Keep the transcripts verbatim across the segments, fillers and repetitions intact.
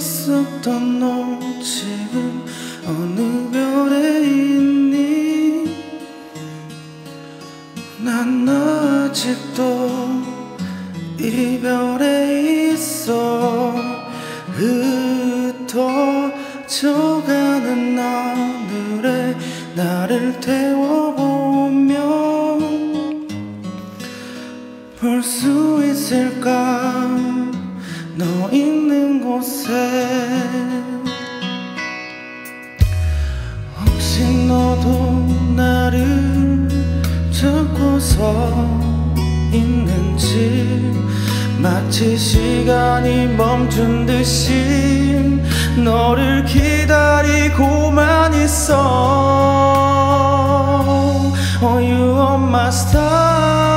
있었던 너 지금 어느 별에 있니? 난 아직도 이별에 있어. 흩어져가는 하늘에 나를 태워보면 볼 수 있을까? 너 있는 곳에 혹시 너도 나를 찾고서 있는지, 마치 시간이 멈춘 듯이 너를 기다리고만 있어. Oh, you are my star.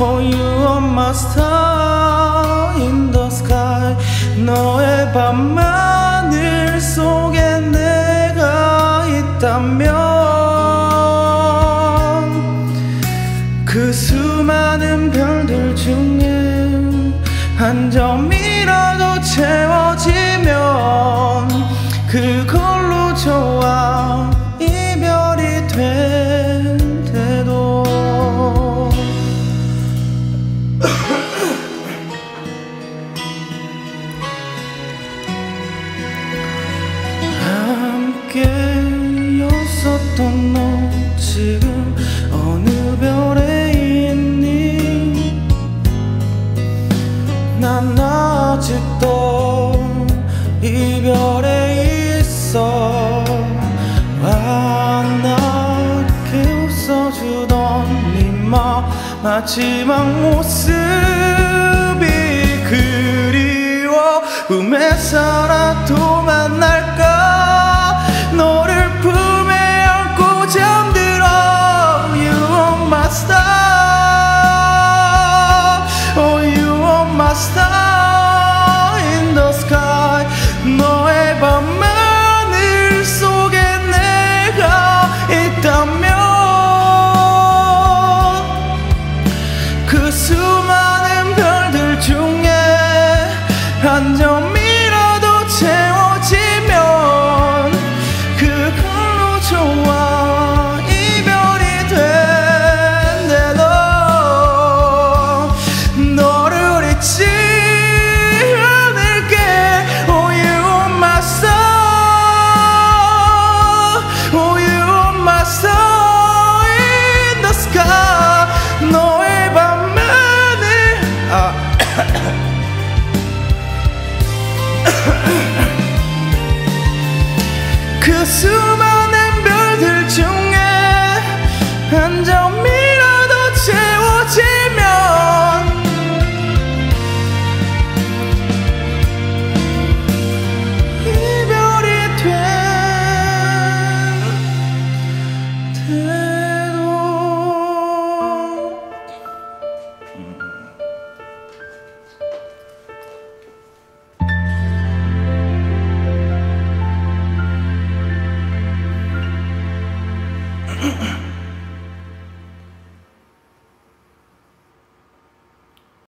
Oh, you are my star in the sky. 너의 밤하늘 속에 내가 있다면 그 수많은 별들 중에 한 점이라도 채워지면 그걸로 좋아. 이별이 될 때도 함께였었던 너 지금 어느 별에 난 아직도 이별에 있어. 환하게 웃어주던 네 맘 마지막 모습이 그리워. 꿈에 살아 또 만날까? 너를 품에 안고 잠들어. You are my star. Oh, you My star in the sky. 너의 밤하늘 속에 내가 있다면 그 수많은 별들 중에 한 점이라도 채워지면 그걸로 좋아. 이별이 된대도 너를 잊지 않을게. Oh, you are my star. Oh, you are my star in the sky. 너의 밤만을 아 그 숨